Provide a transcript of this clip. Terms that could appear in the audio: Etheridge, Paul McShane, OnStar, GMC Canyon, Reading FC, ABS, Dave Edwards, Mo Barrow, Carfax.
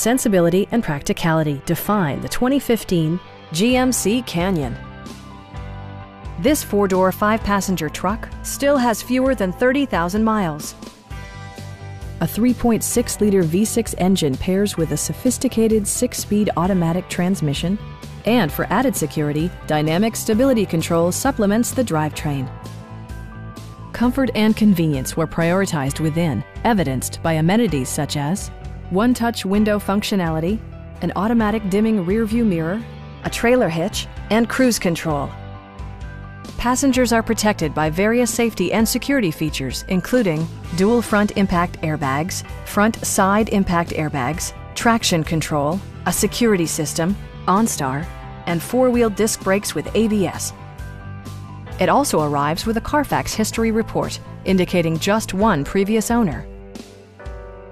Sensibility and practicality define the 2015 GMC Canyon. This four-door, five-passenger truck still has fewer than 30,000 miles. A 3.6-liter V6 engine pairs with a sophisticated 6-speed automatic transmission, and for added security, dynamic stability control supplements the drivetrain. Comfort and convenience were prioritized within, evidenced by amenities such as one-touch window functionality, an automatic dimming rearview mirror, a trailer hitch, and cruise control. Passengers are protected by various safety and security features, including dual front impact airbags, front side impact airbags, traction control, a security system, OnStar, and four-wheel disc brakes with ABS. It also arrives with a Carfax history report, indicating just one previous owner.